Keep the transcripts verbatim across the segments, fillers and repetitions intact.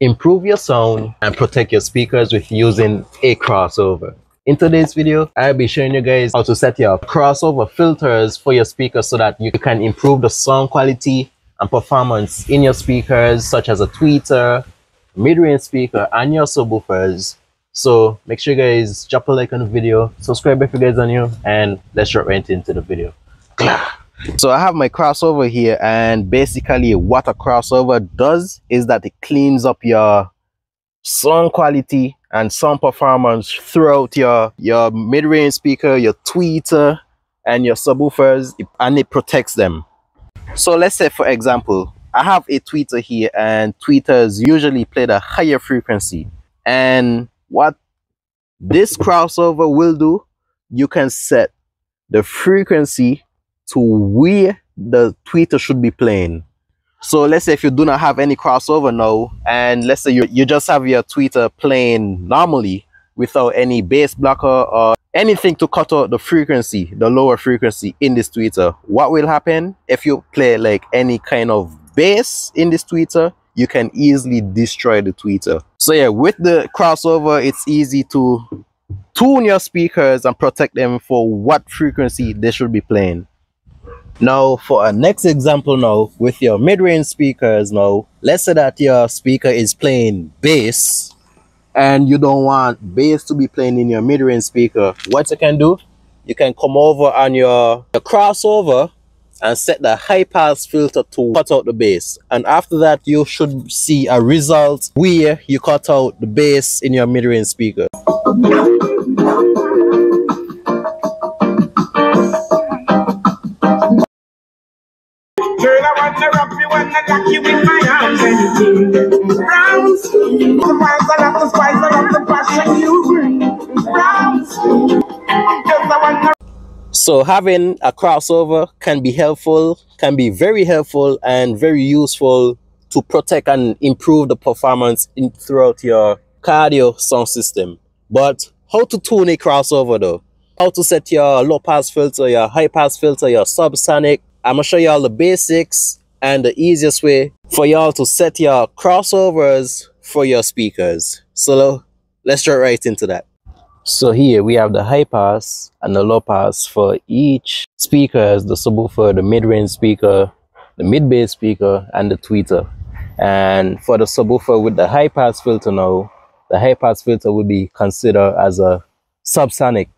improve your sound, and protect your speakers with using a crossover. In today's video, I'll be showing you guys how to set your crossover filters for your speakers so that you can improve the sound quality and performance in your speakers, such as a tweeter, mid-range speaker, and your subwoofers. So make sure you guys drop a like on the video, subscribe if you guys are new, and let's jump right into the video. So I have my crossover here, and basically what a crossover does is that it cleans up your sound quality and sound performance throughout your your mid-range speaker, your tweeter, and your subwoofers, and it protects them. So let's say, for example, I have a tweeter here, and tweeters usually play the higher frequency, and what this crossover will do, you can set the frequency to where the tweeter should be playing. So let's say if you do not have any crossover now, and let's say you, you just have your tweeter playing normally without any bass blocker or anything to cut out the frequency, the lower frequency in this tweeter, what will happen? If you play like any kind of bass in this tweeter, you can easily destroy the tweeter. So yeah, with the crossover, it's easy to tune your speakers and protect them for what frequency they should be playing. Now for our next example, now with your mid-range speakers, now let's say that your speaker is playing bass and you don't want bass to be playing in your mid-range speaker. What you can do, you can come over on your, your crossover and set the high pass filter to cut out the bass, and after that you should see a result where you cut out the bass in your mid-range speaker. So having a crossover can be helpful, can be very helpful and very useful to protect and improve the performance in, throughout your Scardio sound system. But how to tune a crossover though? How to set your low pass filter, your high pass filter, your subsonic? I'm gonna show you all the basics and the easiest way for y'all to set your crossovers for your speakers. So let's jump right into that. So here we have the high pass and the low pass for each speakers: the subwoofer, the mid-range speaker, the mid-bass speaker, and the tweeter. And for the subwoofer with the high pass filter now, the high pass filter will be considered as a subsonic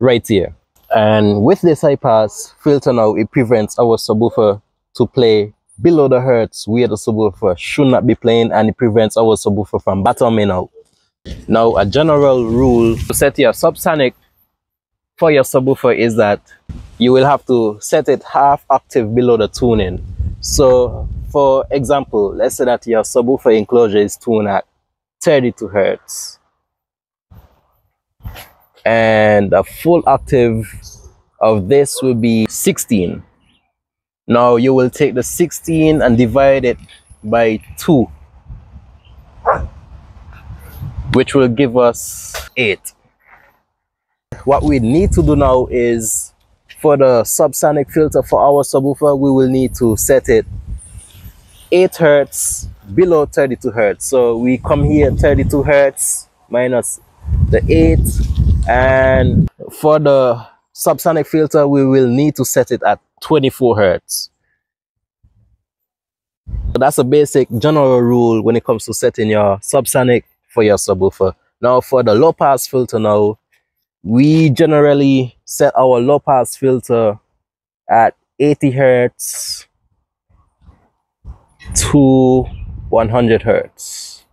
right here. And with this high pass filter now, it prevents our subwoofer to play below the hertz where the subwoofer should not be playing, and it prevents our subwoofer from bottoming out. Now a general rule to set your subsonic for your subwoofer is that you will have to set it half octave below the tuning. So for example, let's say that your subwoofer enclosure is tuned at thirty-two hertz, and the full octave of this will be sixteen. Now you will take the sixteen and divide it by two, which will give us eight. What we need to do now is, for the subsonic filter for our subwoofer, we will need to set it eight hertz below thirty-two hertz. So we come here, thirty-two hertz minus the eight, and for the subsonic filter we will need to set it at twenty-four hertz. So that's a basic general rule when it comes to setting your subsonic for your subwoofer. Now for the low pass filter now, we generally set our low pass filter at eighty hertz to one hundred hertz.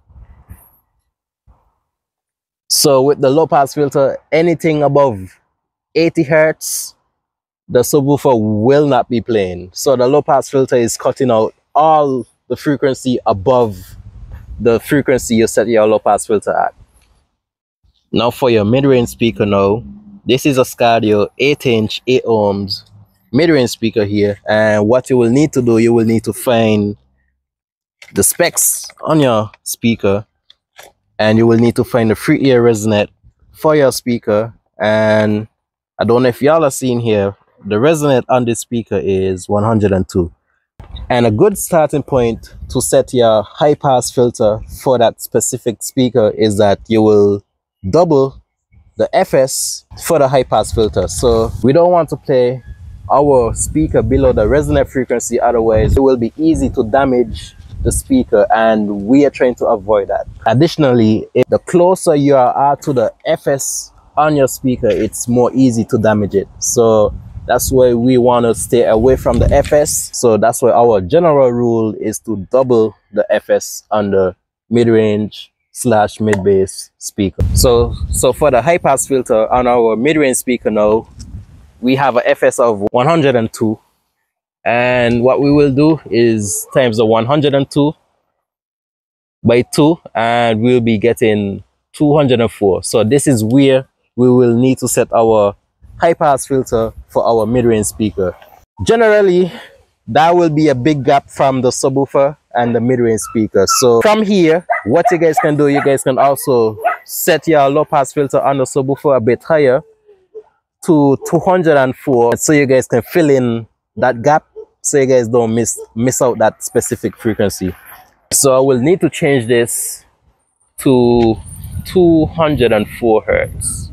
So with the low pass filter, anything above eighty hertz, the subwoofer will not be playing. So the low pass filter is cutting out all the frequency above the frequency you set your low pass filter at. Now for your mid-range speaker now, this is a Scardio eight inch, eight ohms mid-range speaker here, and what you will need to do, you will need to find the specs on your speaker, and you will need to find the free ear resonate for your speaker. And I don't know if y'all are seeing here, the resonate on this speaker is one hundred and two. and a good starting point to set your high pass filter for that specific speaker is that you will double the F S for the high pass filter. So we don't want to play our speaker below the resonant frequency, otherwise it will be easy to damage the speaker, and we are trying to avoid that. Additionally, if the closer you are to the F S on your speaker, it's more easy to damage it. So that's why we want to stay away from the F S. So that's why our general rule is to double the F S on the mid-range slash mid-bass speaker. So, so for the high-pass filter on our mid-range speaker now, we have an F S of one hundred and two. And what we will do is times the one hundred and two by two, and we'll be getting two hundred and four. So this is where we will need to set our high pass filter for our mid-range speaker. Generally, that will be a big gap from the subwoofer and the mid-range speaker. So from here, what you guys can do, you guys can also set your low pass filter on the subwoofer a bit higher to two hundred and four, so you guys can fill in that gap, so you guys don't miss miss out that specific frequency. So I will need to change this to two hundred and four hertz,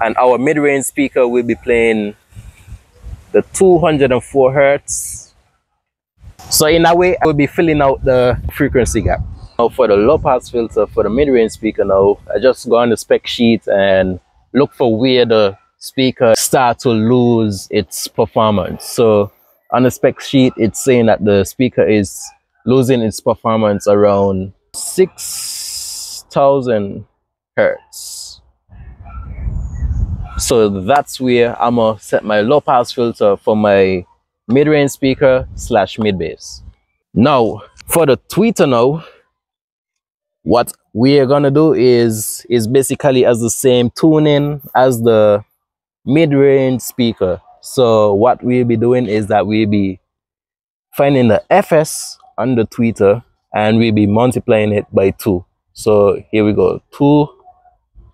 and our mid-range speaker will be playing the two hundred and four hertz. So in that way, I will be filling out the frequency gap. Now for the low pass filter for the mid-range speaker, now I just go on the spec sheet and look for where the speaker start to lose its performance. So on the spec sheet, it's saying that the speaker is losing its performance around six thousand hertz. So that's where I'm gonna set my low pass filter for my mid-range speaker slash mid-bass. Now for the tweeter now, what we're gonna do is is basically as the same tuning as the mid-range speaker. So what we'll be doing is that we'll be finding the F S on the tweeter, and we'll be multiplying it by two. So here we go, two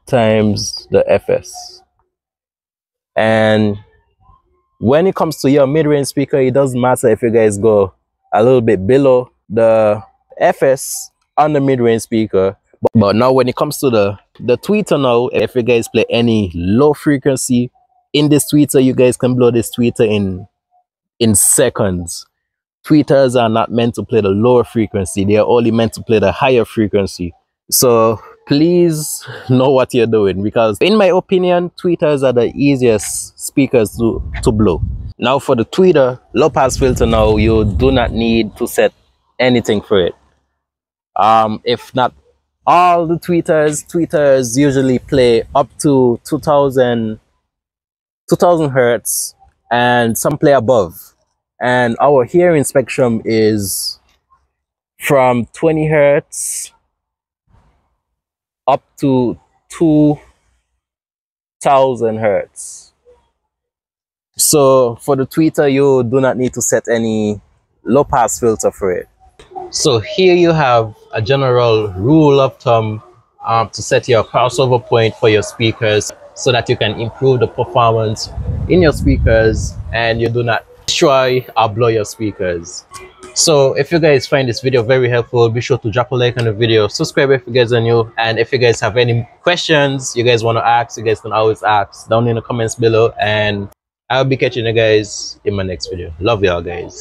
times the F S. And when it comes to your mid-range speaker, it doesn't matter if you guys go a little bit below the F S on the mid-range speaker. But, but now when it comes to the the tweeter now, if you guys play any low frequency in this tweeter, you guys can blow this tweeter in in seconds. Tweeters are not meant to play the lower frequency, they are only meant to play the higher frequency. So please know what you're doing, because in my opinion, tweeters are the easiest speakers to, to blow. Now for the tweeter low pass filter now, you do not need to set anything for it. Um, if not all the tweeters, tweeters usually play up to two thousand hertz, and some play above. And our hearing spectrum is from twenty hertz up to two thousand hertz. So for the tweeter, you do not need to set any low pass filter for it. So here you have a general rule of thumb um, to set your crossover point for your speakers, so that you can improve the performance in your speakers and you do not destroy or blow your speakers. So if you guys find this video very helpful, be sure to drop a like on the video, subscribe if you guys are new, and if you guys have any questions you guys want to ask, you guys can always ask down in the comments below, and I'll be catching you guys in my next video. Love y'all guys.